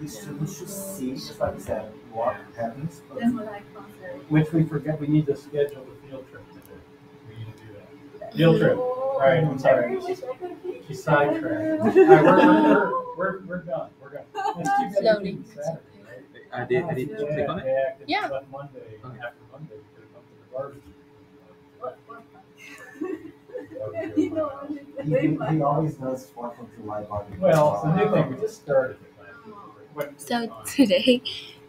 Distribution C just like that. What happens? Which we forget. We need to schedule the field trip to do. We need to do that. Field trip. All right. I'm sorry. She sidetracked. All right, we're done. We're done. It's too late. I did you click on it? Yeah. Monday. Okay. After Monday, we could have come to the garbage. He always knows 4th of July barbecue. Well, it's a new thing. We just started it. So today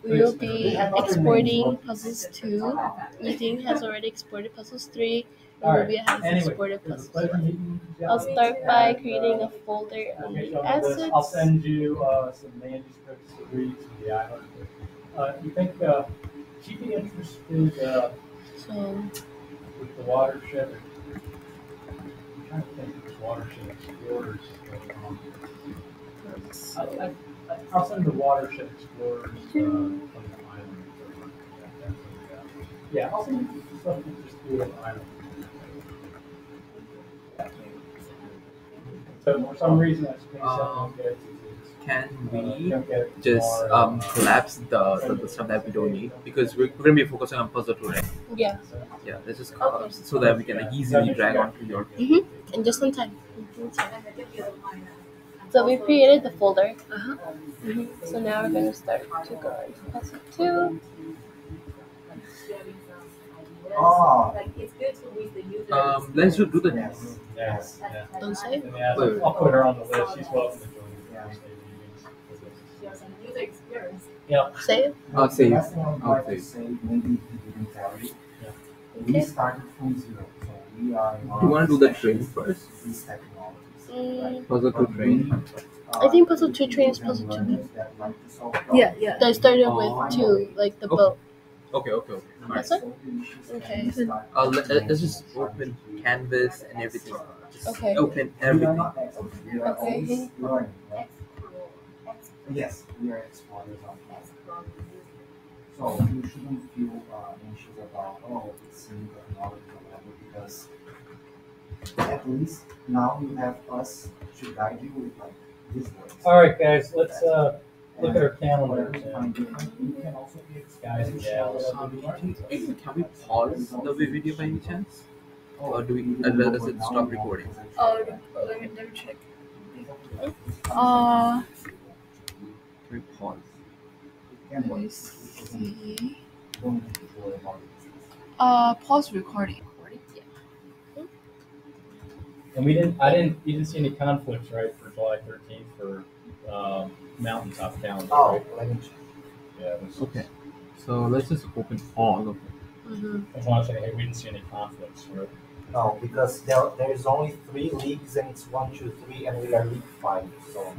we will be exporting puzzles 2. Meeting has already exported puzzles 3. Ruby has exported puzzles 4. I'll start by creating a folder on the assets. I'll send you some manuscripts to read to the island. You think she'd be interested with the watershed? I'm trying to think of watershed explorers. I'll send the watershed explorers from the island. Yeah, I'll send stuff to just do an island. So for some reason, I think Can we just collapse the stuff that we don't need? Because we're going to be focusing on puzzle 2, right? Yeah. Yeah, let's just collapse so that we can easily drag onto your... Mm-hmm. And just in time. So we created the folder. So now we're going to start to go into puzzle 2. Let's do the next. Yes. Don't say. I'll put her on the list. She's welcome to join. She has a user experience. Yeah. Say it. I'll say it. I'll say maybe he didn't. We started from zero, so we are. You want to do the train first? Puzzle 2 train. I think puzzle 2 train is puzzle 2. Yeah. I started with 2, like the boat. Okay. That's it? Okay. Let's just open canvas and everything. Okay. Open everything. Okay. Yes, we are explorers on that. So you shouldn't feel anxious about, it's in the knowledge level, because at least now you have us to guide you with like this voice. All right, guys, let's look at our calendar. You can also be guys and gals. Can we pause the video by any chance? Or do we does it stop recording? Let me check. Can we pause? Let me see. Pause recording. And you didn't see any conflicts, right, for July 13th for mountaintop calendar, right? Yeah. Okay. So let's just open all of it. That's why I'm saying, hey, we didn't see any conflicts, right? No, because there is only 3 leagues, and it's 1, 2, 3, and we are league 5. So.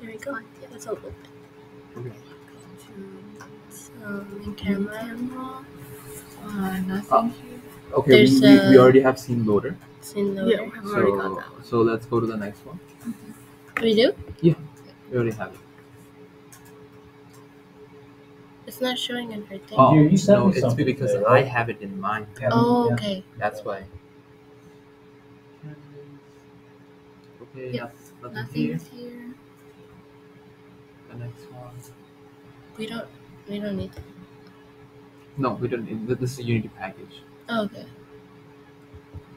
There we go. Yeah, that's all open. Okay. In camera. Nothing. Okay, we already have scene loader. Scene loader. Yeah, we already got that one. So let's go to the next one. We do? Yeah, we already have it. It's not showing in her thing. Oh, no, it's because I have it in mine. Oh, okay. That's why. Okay, yeah. Nothing is here. The next one. We don't need it. No, we don't need this. Is a Unity package. Oh, okay.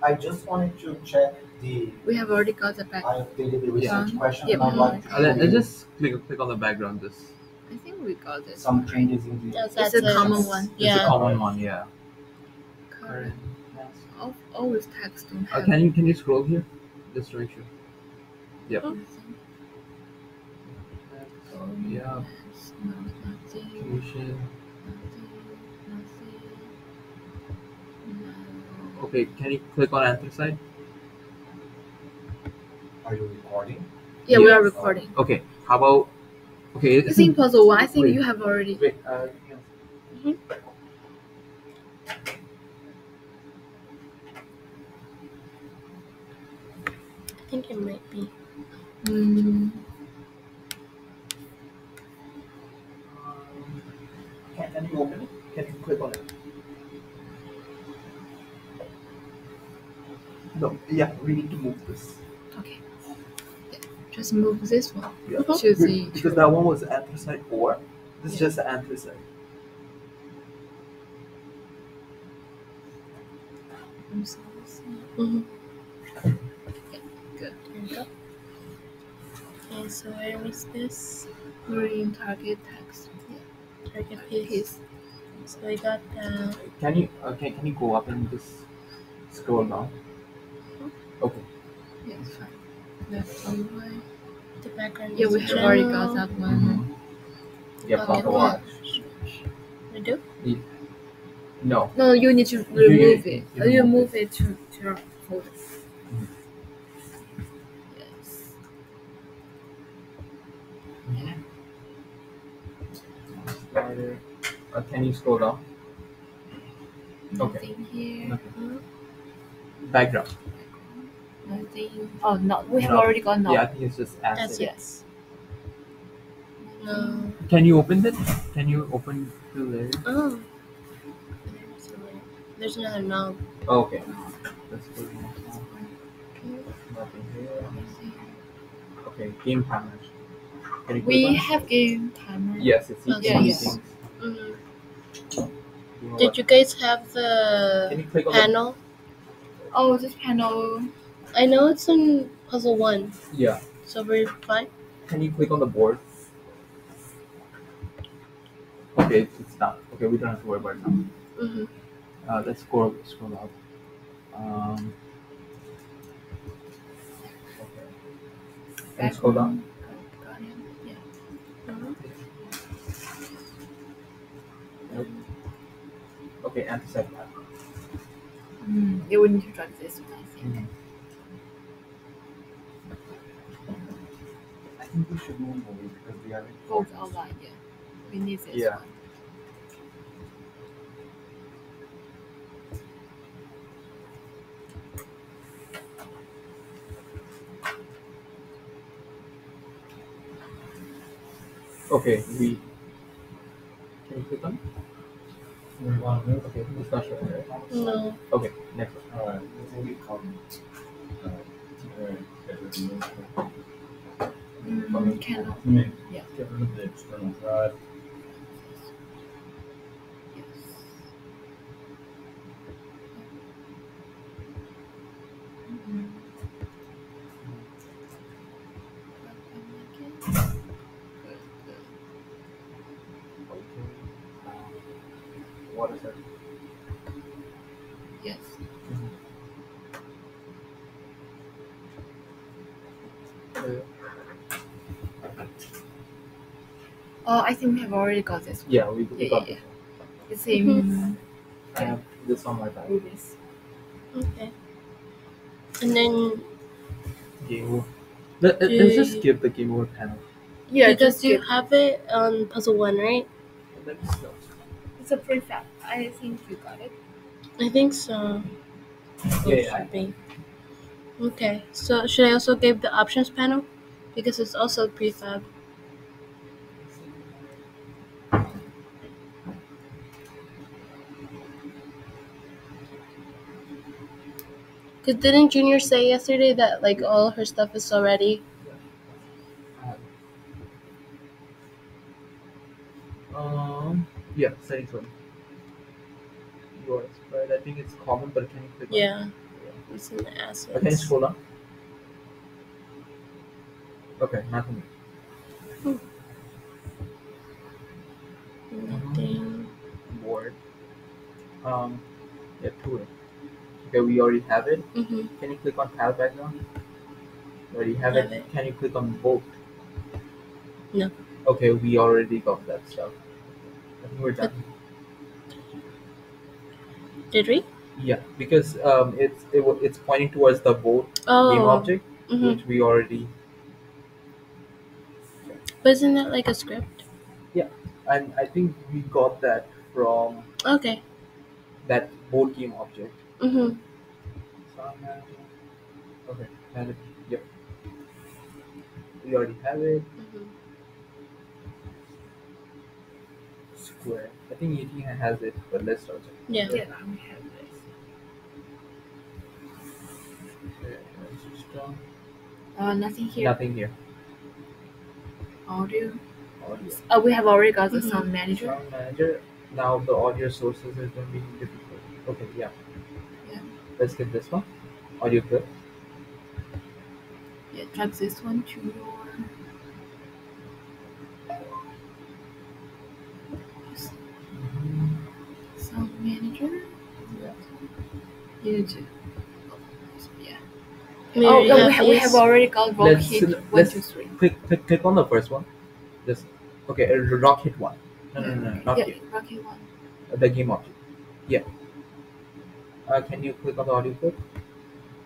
I just wanted to check the. We have already got the package. I updated the research question. Yeah, I just click on the background. This. I think we got this. Some changes in the. That's a common one. Yeah. It's a common one. Yeah. Current. Always text. Can you scroll here? Just to make sure. Yep. Oh. Yeah. No, nothing. Okay, can you click on anthracite? Are you recording? Yeah, we are recording. Okay, how about... Okay, it's in puzzle 1. I think you have already... Wait, I think it might be... Can you open it? Can you click on it? No, yeah, we need to move this. Okay. Just move this one to the... Because that one was anthracite ore. This is just anthracite. Yeah, good. There we go. And so where is this? We're in target text. Yeah. Target piece. So we got the... Can you go up and just scroll down? Okay. Yeah, it's fine. Left on the way. The background. Yeah, we have already got that one. Yeah, but what? We do? Yeah. No. No, you need to remove it. You move it to your folder. Yes. Slider. Can you scroll down? Nothing here. Background. Nothing. Oh no, we have already got nothing. Yeah, I think it's just acid. Yes. No. Can you open this? Can you open the layer? Oh. There's another knob. Oh, okay. Let's put it on. Okay, game timer. We have game timer. Yes, it's easy. Did you guys have the panel? Oh, this panel. I know it's in puzzle 1. Yeah. So we're fine. Can you click on the board? Okay, it's done. Okay, we don't have to worry about it now. Let's scroll up. Okay. Can you scroll down? Yeah. Okay, anti-set that. You would need to drag this one, I think. I think we should move away because we are both online, yeah. We need this one. Okay, we can you click on? Okay, it's not sure. No. Okay, next one. All right, I think we can. Yeah. Get rid of the external drive. Yes. What is it? Yes. Oh, I think we have already got this one. Yeah, we got it. The same. I have this on my back. Okay. And then. Game over. Let's just skip the game over panel. Yeah, because you have it on puzzle 1, right? Let me stop. It's a prefab. I think you got it. I think so. Okay, so should I also give the options panel? Because it's also prefab. Because didn't Junior say yesterday that like all her stuff is already? Yeah, settings one. Yours, right? I think it's common, but can you click on? Yeah, it's in the assets. Can you scroll up? Okay, nothing. Nothing. Board. Yeah, tool. Okay, we already have it. Can you click on tile background? Already have it. Can you click on vote? No. Okay, we already got that stuff. We're done. Did we? Yeah, because it's pointing towards the board game object, which we already. But isn't that like a script? Yeah, and I think we got that from. Okay. That board game object. Okay. And yep. We already have it. Square. I think Unity has it, but let's start. Yeah. Yeah, we have this. Nothing here. Nothing here. Audio. Oh, we have already got the sound manager. Sound manager. Now the audio sources is going to be difficult. Okay, yeah. Let's get this one. Audio clip. Yeah, drag this one to your sound manager. Yeah. Unity. Oh, no, we have already got rock hit 1, 2, 3. Click on the first one. This, okay, rock hit 1. No, rock hit. Rock hit 1. The game object. Yeah. Can you click on the audio clip?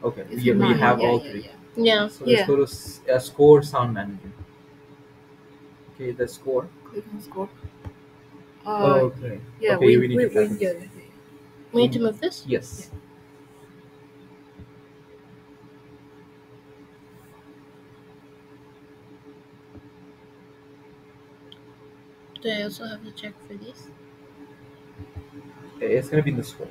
Okay, we have all three. Yeah. So let's go to score sound manager. Okay, the score. Click on score. Okay. Yeah, okay, we need to move this. Yes. Yeah. Do I also have to check for this? It's going to be in the score.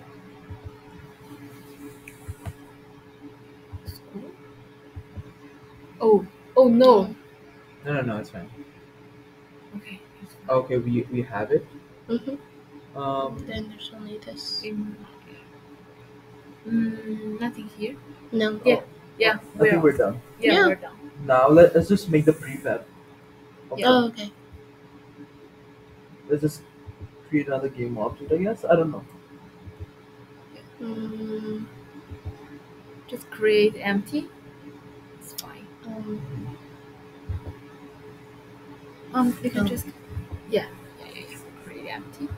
Oh no. No, it's fine. Okay. It's fine. Okay, we have it. Then there's only this. Nothing here. No. Yeah. Yeah. I think we're done. Yeah, we're done. Now let's just make the prefab. Okay. Yeah. Oh, okay. Let's just create another game object, I guess. I don't know. Just create empty. It's fine. You can just create empty.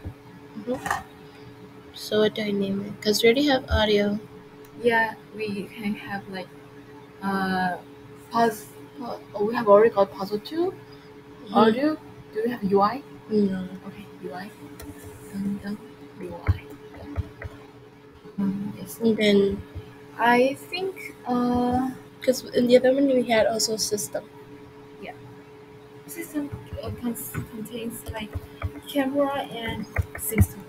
So what do I name it? Because we already have audio. Yeah, we can have like puzzle. We have already got puzzle 2. Audio. Do we have UI? No. Okay, UI. UI. Yes. And then I think because in the other one we had also system. Yeah. System contains like camera and system.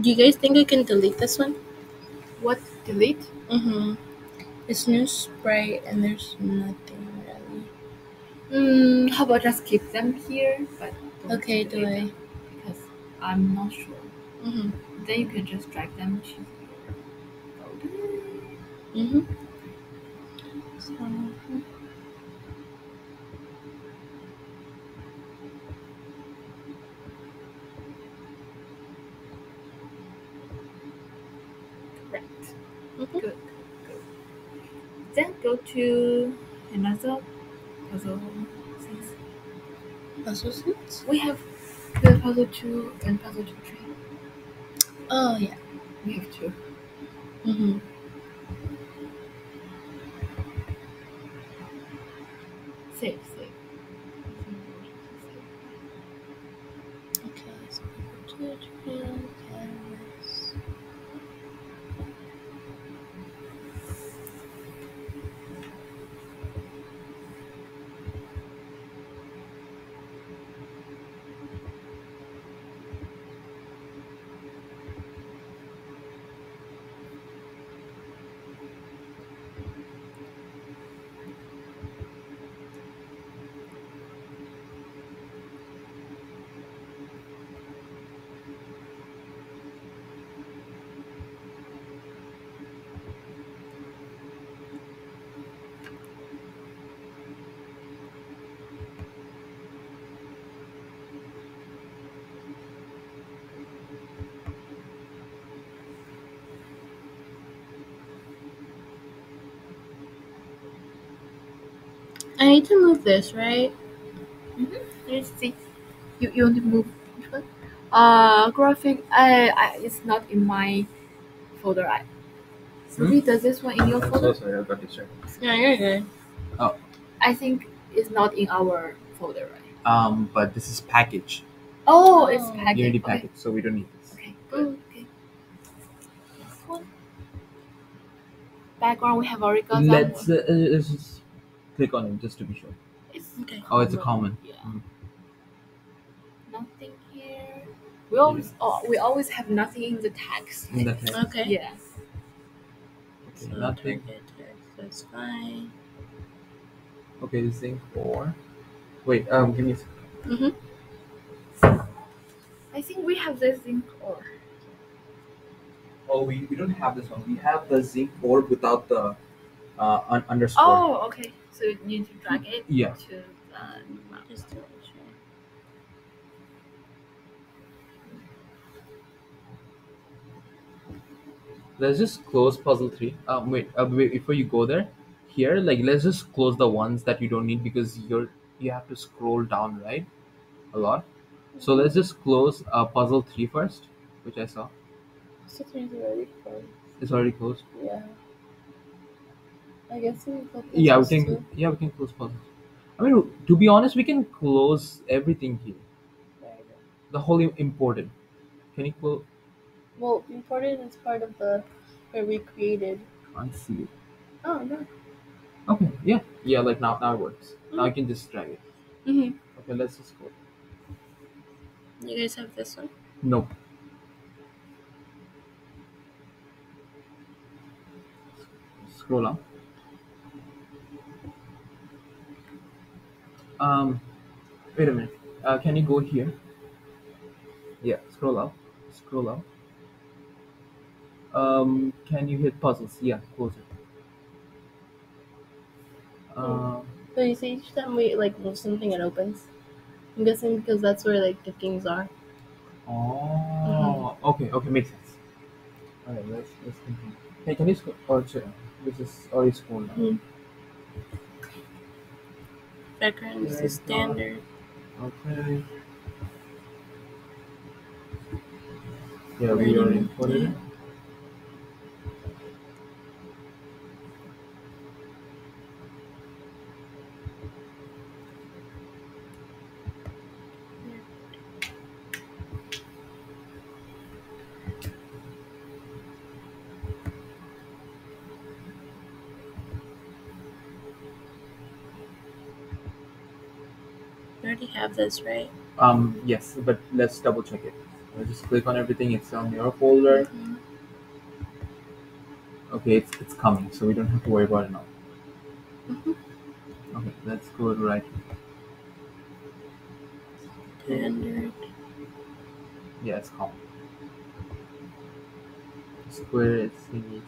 Do you guys think I can delete this one? What? Delete? It's new sprite and there's nothing really. How about just keep them here? But okay, do I? Because I'm not sure. Then you can just drag them to folder. So, Good. Then go to another puzzle 6. We have the puzzle 2 and puzzle 3. Oh yeah, we have 2. Save. Okay, so puzzle 2, 3. I need to move this, right? Let's see. You want to move which one? Graphic. It's not in my folder. Does this one in your folder? I'm so sorry, I got distracted. Yeah, you're good. Oh. I think it's not in our folder, right? But this is package. Oh, it's package. Unity package, okay. So we don't need this. Okay, good. Okay. This one. Background, we have already got that. Let's just click on it just to be sure. It's okay. Oh, it's a common. Yeah. Nothing here. We always have nothing in the text. In the text. Okay. Yes. So nothing. That's fine. Okay, this thing for. Wait, give me a second. I think we have the zinc ore. Oh, we don't have this one. We have the zinc ore without the underscore. Oh, okay. So you need to drag it to the storage. Let's just close puzzle 3. Wait, before you go there, here, like, let's just close the ones that you don't need because you have to scroll down, right? A lot. So let's just close puzzle 3 first, which I saw. Puzzle 3 is already closed. It's already closed? Yeah. I guess we can we can close puzzle 3. I mean, to be honest, we can close everything here. There you go. The whole imported. Can you close? Well, imported is part of the where we created. I see it. Oh, no. Okay, yeah. Yeah, like now it works. Mm-hmm. Now I can just drag it. Mm-hmm. Okay, let's just go. You guys have this one? Nope. Scroll up. Wait a minute. Can you go here? Yeah, scroll up. Scroll up. Can you hit puzzles? Yeah, close it. So you see each time we like move something, it opens. I'm guessing because that's where like the things are. Oh, okay, makes sense. All right, let's continue. Hey, can you scroll? This is already scrolled now. Background is the standard. Okay. Yeah, we already imported it. Have this, right? Yes, but let's double check it. I'll just click on everything. It's on your folder. Okay, it's coming, so we don't have to worry about it now. Okay, let's go right. Standard. Yeah, it's coming. Square. It's in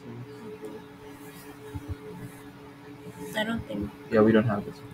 I don't think. Yeah, we don't have this one.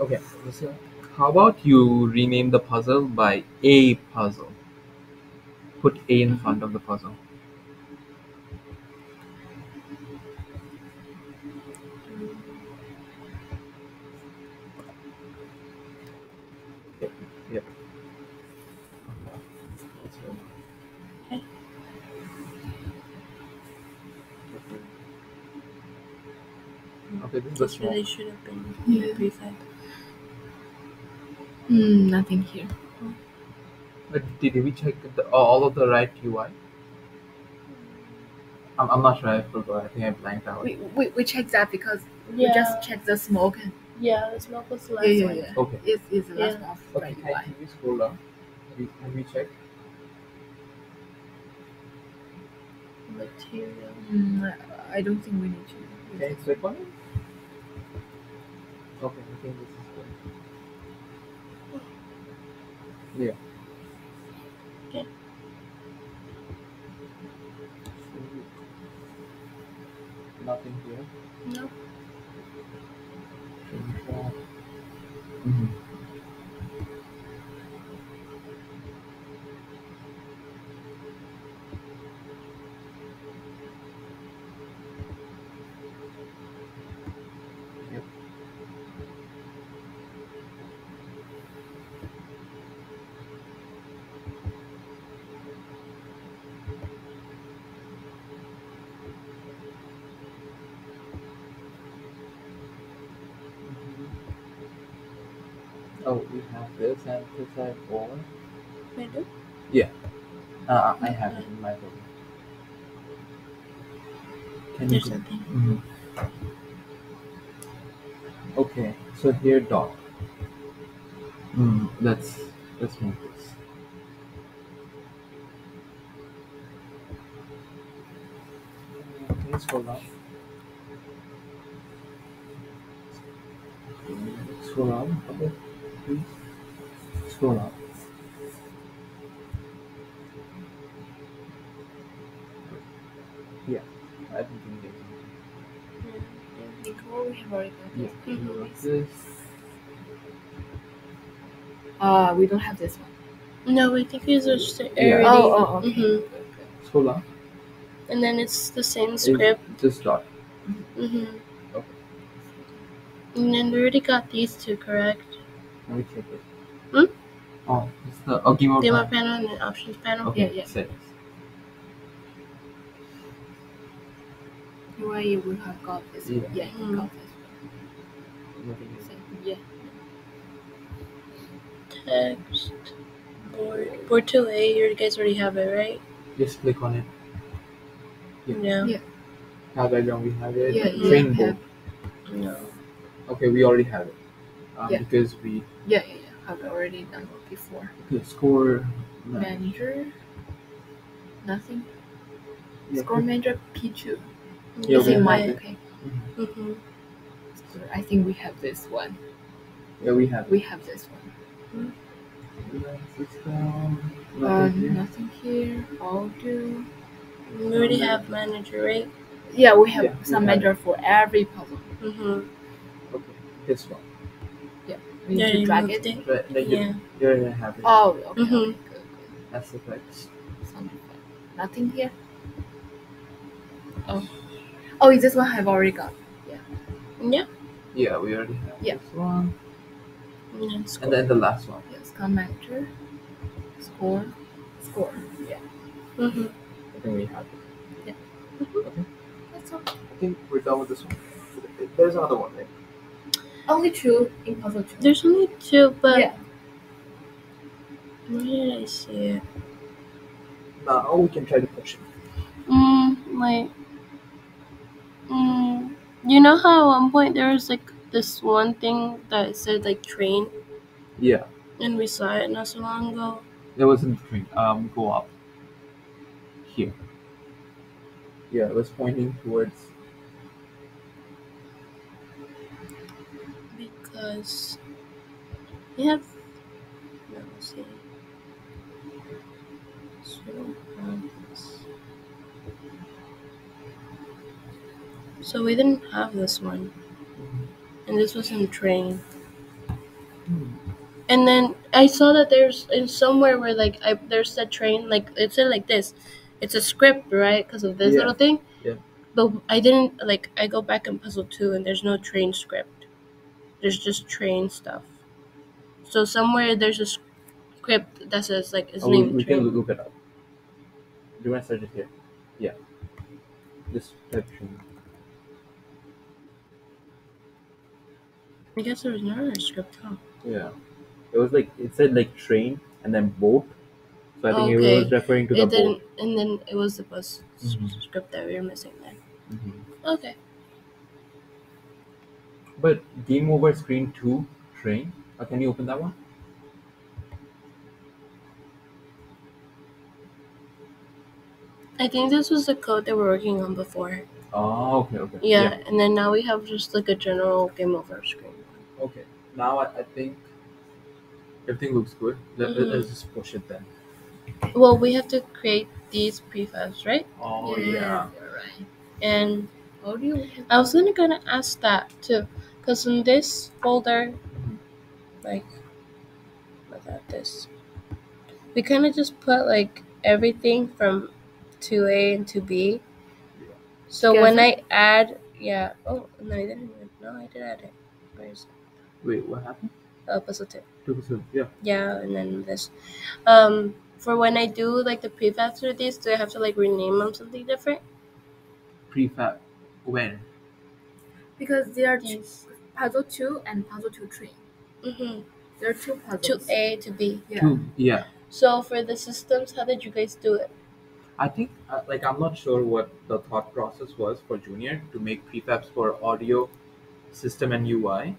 Okay, so how about you rename the puzzle by a puzzle? Put A in front of the puzzle. Yep. Okay. Okay, this really should have been prefab. Nothing here. But did we check all of the right UI? I'm not sure. I forgot. I think I blanked out. We checked that because we just checked the smoke. Yeah, the smoke was the last one. Yeah. Okay. It's the last one. Okay, can we scroll down? Have we checked? Material. I don't think we need to. Can you click on it? Okay, I think this is good. Yeah. Okay. Nothing here. No. Mm-hmm. Oh, we have this and this side wall. I do? Yeah. I have it in my room. Can you go? Mm-hmm. Okay, so here dot. Let's move this. Please hold on. Scroll on, okay. Please scroll up. Yeah, I don't think there's anything. Yeah, there we have already got this. Yeah, we got this. We don't have this one. No, we think it's just the area. Oh, okay. Mm-hmm. Scroll up. And then it's the same script. It's just dot. Mm-hmm. Okay. And then we already got these two, correct? Let me check it. Oh, it's the demo panel. Panel and the options panel. Okay, yeah. Settings. Where you would have got this. Yeah, yeah, you got this. Yeah. Text. Board 2A. You guys already have it, right? Just click on it. Yeah. No. Yeah. How background we have it. Yeah. Train board. No. Okay, we already have it. Yeah. Because we have already done it before. Okay, score manager, nothing. Yeah. Score manager P2. Yeah, is in mine. Okay. Mm-hmm. So I think we have this one. Yeah, we have this one. Mm-hmm. Nothing here. All do. We already have manager, right? Yeah, we have some manager for every puzzle. Mm-hmm. Okay, this one. We need to drag it. But no, you're gonna have it. Oh, okay. Mm-hmm. Okay, good. That's the text. Nothing here. Oh, is this one I've already got? Yeah. Yeah. Yeah, we already have this one. And then the last one. Yes, commenter. Score. Yeah. Mm-hmm. I think we have it. Yeah. Mm-hmm. Okay. That's all. I think we're done with this one. There's another one, right? Only two in puzzle 2. There's only two, but where did I see it? Now we can try to push it. You know how at one point there was like this one thing that said like train. Yeah. And we saw it not so long ago. There wasn't a train. Go up. Here. Yeah, it was pointing towards. Because we have, let me see. So we didn't have this one, and this was in train. And then I saw that there's in somewhere where like there's a train, like it said like this. It's a script, right? Because of this little thing. Yeah. But I didn't like. I go back in puzzle 2, and there's no train script. There's just train stuff. So somewhere there's a script that says like his name. We can look it up. Do you want to search it here? Yeah. This type train. I guess there was no other script, huh? Yeah. It was like it said like train and then boat. So I think it was referring to the boat. And then it was the bus script that we were missing there. Mm-hmm. Okay. But game over screen 2 train. Can you open that one? I think this was the code they were working on before. Oh, okay. Yeah, and then now we have just like a general game over screen. Okay, now I think Everything looks good. Let's just push it then. Well, we have to create these prefabs, right? Oh yeah. Right. And I was gonna ask that too, because in this folder, like without this, we kind of just put like everything from 2A and 2B. Yeah. So when I add, Oh no, I didn't. No, I did add it. Where is it? Wait, what happened? Puzzle 2. 2%, yeah. Yeah, and then this. For when I do like the prefabs for these, do I have to like rename them something different? Prefab when? Because there are puzzle 2 and puzzle 2-3. Mm-hmm. There are two puzzles. 2A to B. Yeah. So for the systems, how did you guys do it? I think like I'm not sure what the thought process was for Junior to make prefabs for audio, system, and UI.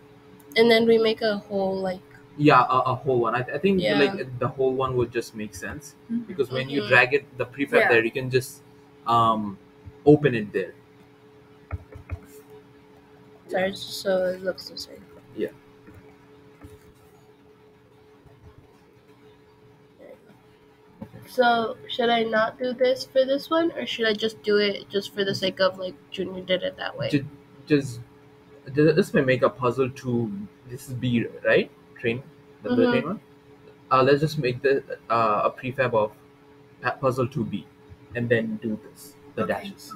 And then we make a whole like. Yeah, a whole one. I think like the whole one would just make sense because when you drag it, the prefab there, you can just open it there. Sorry, so it looks the same. Yeah. There you go. So should I not do this for this one, or should I just do it just for the sake of like Junior did it that way? Just this may make a puzzle to this is B, right? Train one. Let's just make the a prefab of puzzle 2B, and then do this dashes.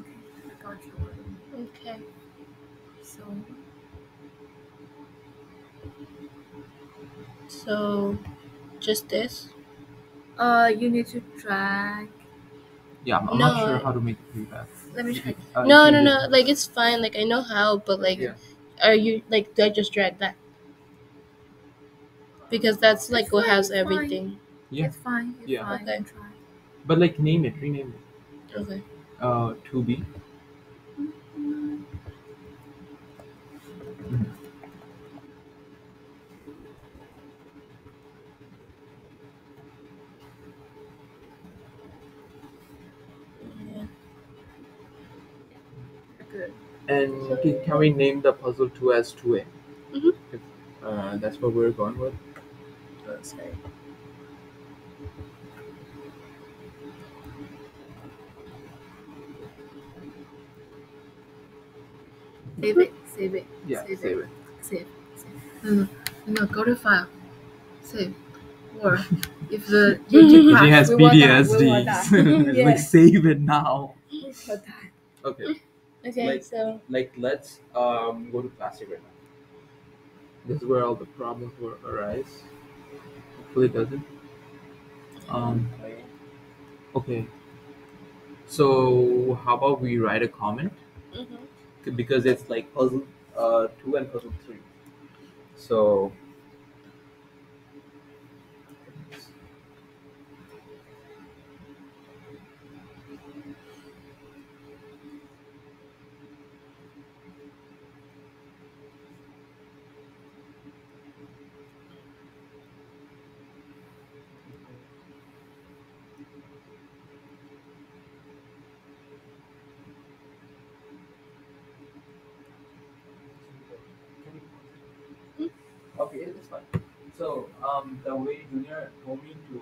Okay. So, just this. You need to drag. Yeah, I'm not sure how to make a prefab. Let me try. No. Like it's fine. Like I know how, but like, are you like? Do I just drag that? Because that's like what has everything. Yeah. It's fine. It's fine. Okay. But like name it, rename it. Okay. 2B. Mm-hmm. Yeah. Good. And so, can we name the puzzle 2 as 2A? Mm-hmm. If, that's what we're going with. Sorry. Save it. Yeah, save it. Save. No, go to file. Save. Or if the YouTube has PTSD, like save it now. Okay. So let's go to classic right now. This is where all the problems will arise. Hopefully it doesn't. Okay. So how about we write a comment? Mm-hmm. Because it's like puzzle 2 and puzzle 3. So it's fine. So the way Junior told me to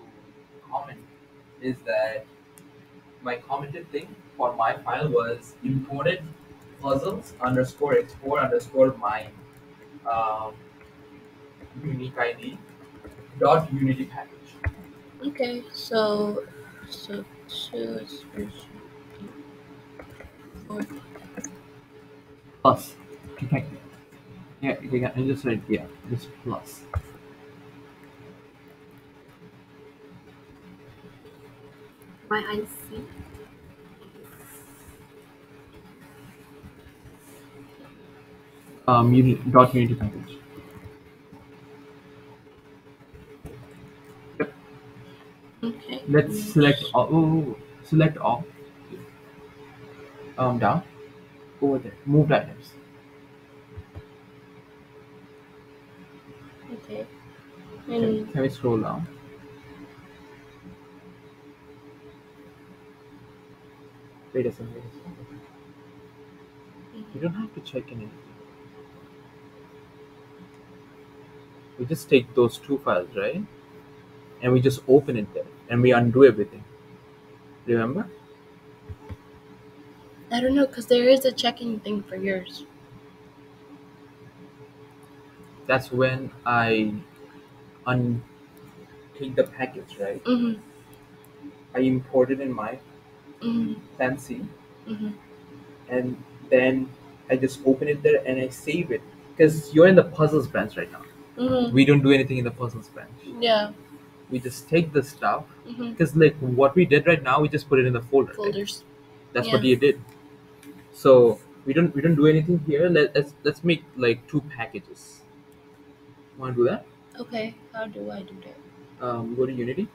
comment is that my commented thing for my file was imported puzzles_export_my unique ID dot unity package. Okay, so choose plus effective. Yeah, I just write this plus. YIC. Dot unity package. Yep. Okay. Let's select all. Select all. Down. Over there. Move items. Okay. Can we scroll down? Wait a second. You don't have to check in anything. We just take those two files, right? and we just open it there and we undo everything. Remember? I don't know, because there is a checking thing for yours. That's when I take the package, right? Mm-hmm. I import it in my fancy, and then I just open it there and I save it. Because you're in the puzzles branch right now. Mm-hmm. We don't do anything in the puzzles branch. Yeah. We just take the stuff. Because like what we did right now, we just put it in the folder. Folders. Right? That's what you did. So we don't do anything here. Let's make like two packages. Wanna do that? Okay. How do I do that? Go to Unity.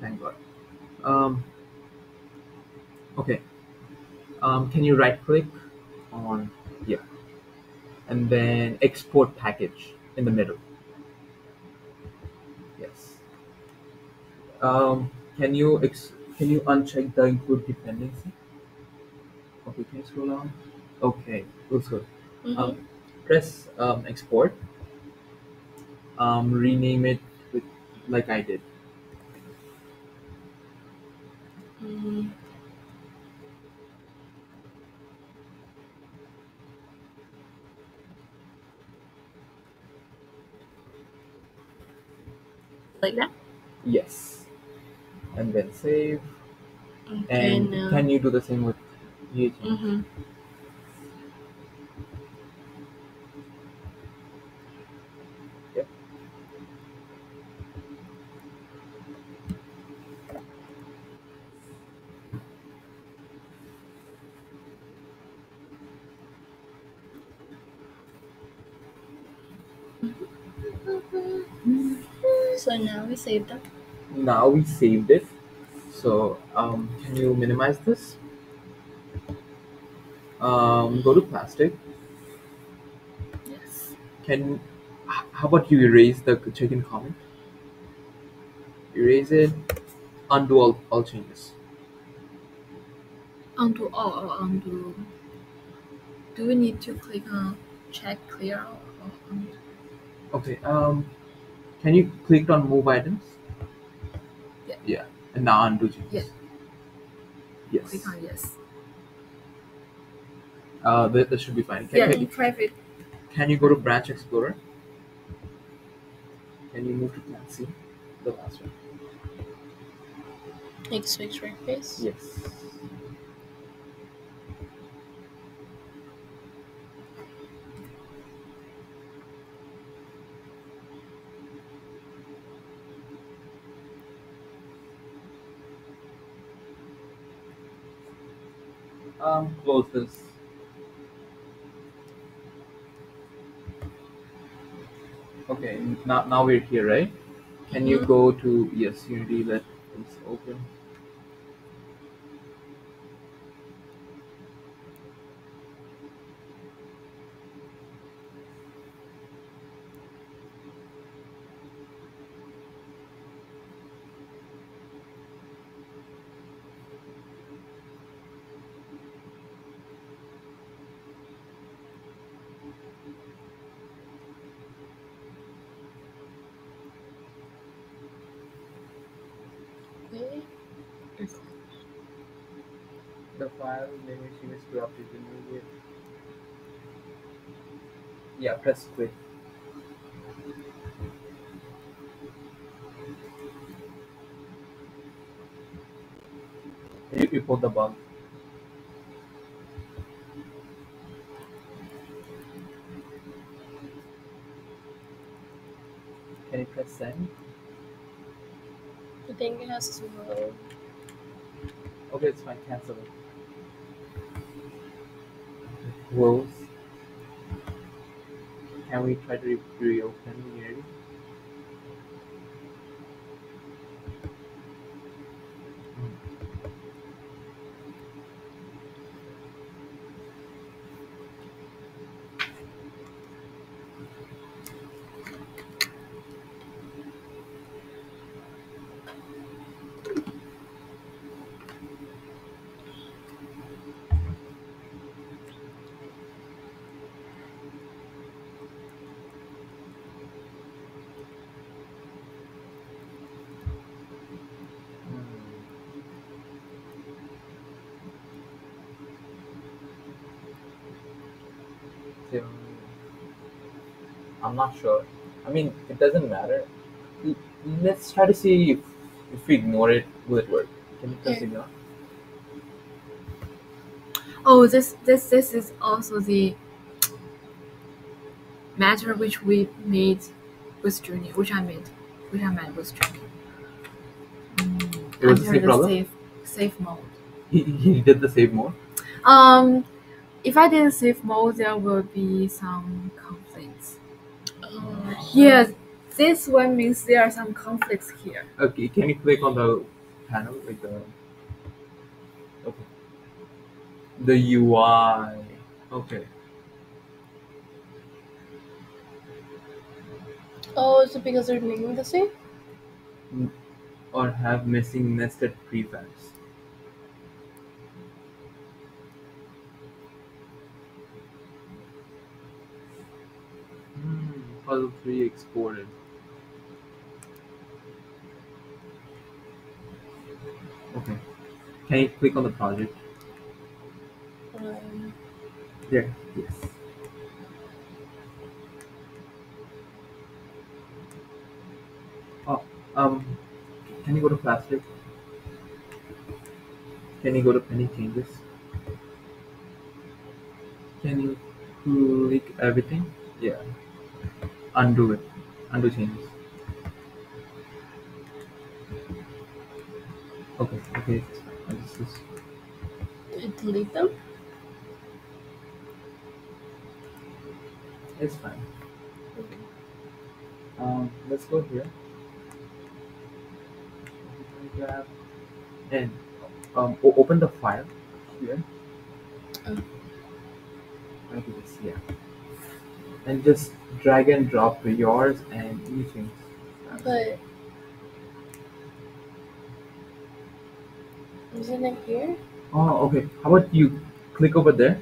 Thank God. Okay. Can you right click on here? And then export package in the middle. Yes. Can you uncheck the include dependency? Okay, can you scroll down? Okay, looks good. Press export. Rename it with like I did. Like that? Yes. And then save. Okay, and now, can you do the same with YouTube? Yep. So now we saved it. So can you minimize this? Go to plastic. Yes. How about you erase the check-in comment? Erase it. Undo all changes. Undo all or undo. Do we need to click on check clear or undo? Okay. Can you click on move items? Yeah. Yeah. And now undo changes. Yeah. Yes. Click on yes. That should be fine. In private. Can you go to Branch Explorer? Can you move to Plan C? The last one. Like switch right face? Yes. Close this. Okay, now we're here, right? Can you go to Unity? Let this open. The file, let me see if it's corrupted. Yeah, press quit. You report the bug. Can you press send? I think it has to go. Okay, it's fine. Cancel it. Close. Can we try to reopen here? expensive. I'm not sure. I mean, it doesn't matter. Let's try to see if we ignore it, will it work? Can you please ignore? Oh, this is also the matter which we made with Junior, which I made with Junior. It was the problem? Save mode. He did the save mode? If I didn't save mode, there will be some conflicts. Yes, this one means there are some conflicts here. Okay, can you click on the panel? Like the, okay. The UI. Okay. Oh, is it because they're doing the same? Or have missing nested prefabs. Puzzle 3 exported. Okay. Can you click on the project? There, yes. Oh, can you go to plastic? Can you go to penny changes? Can you click everything? Yeah. Undo it. Undo changes. Okay, okay. Delete them? It's fine. Okay. Let's go here. Grab and open the file here. Like this, yeah. And just drag and drop to yours and anything. But isn't it here? Oh, okay. How about you click over there?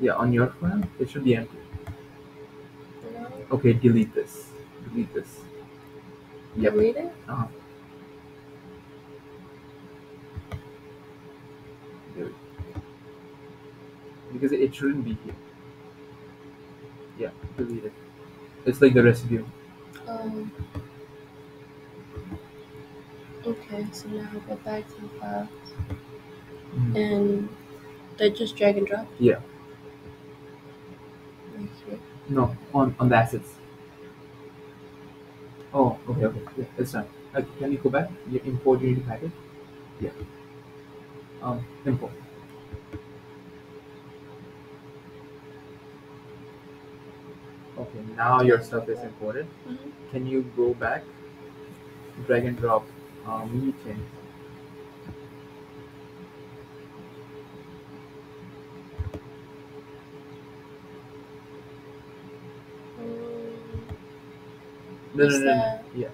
Yeah, on your file, it should be empty. No. Okay, delete this. Delete this. Yep. Delete it? Uh-huh. Because it shouldn't be here. Yeah, delete it. It's like the residue. Okay, so now I'll go back to the file. Mm-hmm. And I just drag and drop? Yeah. Right here. No, on the assets. Oh, okay, okay. Yeah, it's done. Okay, can you go back? You import Unity package? Yeah. Import. Okay, now your stuff is imported. Mm-hmm. Can you go back, drag and drop mini change? No. Yes.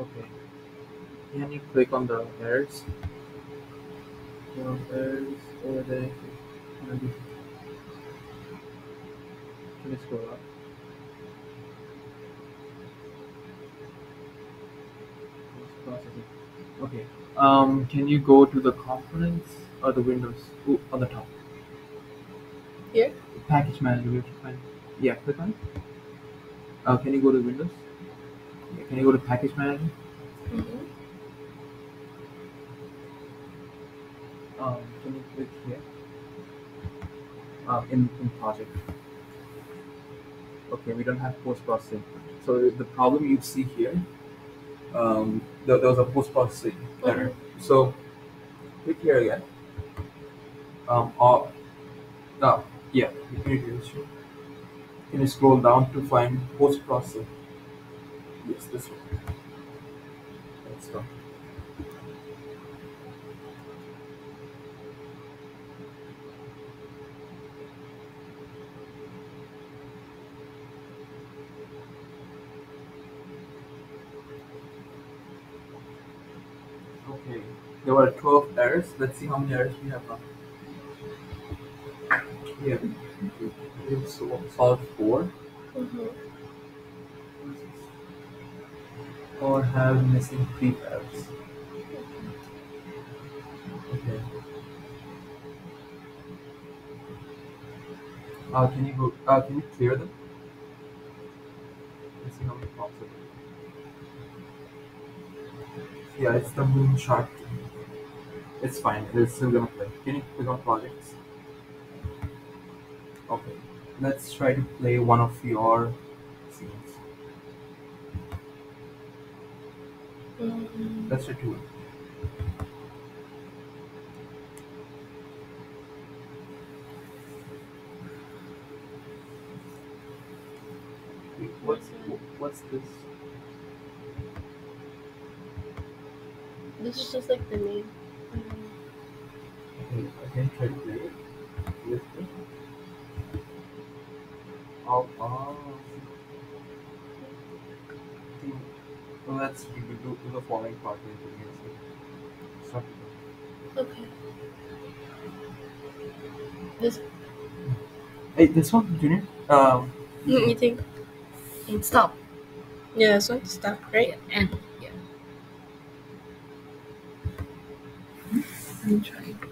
Okay. Can you click on the hairs? No hairs over there. Can you scroll up? Okay. Can you go to the components or the windows? Ooh, on the top. Here. Package manager. We have to find. Yeah, click on. Can you go to windows? Yeah, can you go to package manager? Mm-hmm. Can you click here? In project. Okay, we don't have post processing. So the problem you see here. There was a post-processing error. Mm-hmm. So click here again. Yeah, can you scroll down to find post-processing? Yes, this one. Let's go. Okay, there were 12 errors. Let's see how many errors we have now. Yeah, we solved 4. Mm-hmm. or have missing prefabs. Okay. Can you go? Can you clear them? Let's see how many pops it is. Yeah, it's the moonshot. It's fine. It's still gonna play. Can you click on projects? Okay. Let's try to play one of your scenes. Let's do two. What's this? This is just like the name. Okay, I can try to play it. With it. Oh. So let's do the following part. Okay. This. Hey, this one, Junior. You think? And stop. Yeah, so it's stop, right? And yeah. I'm trying.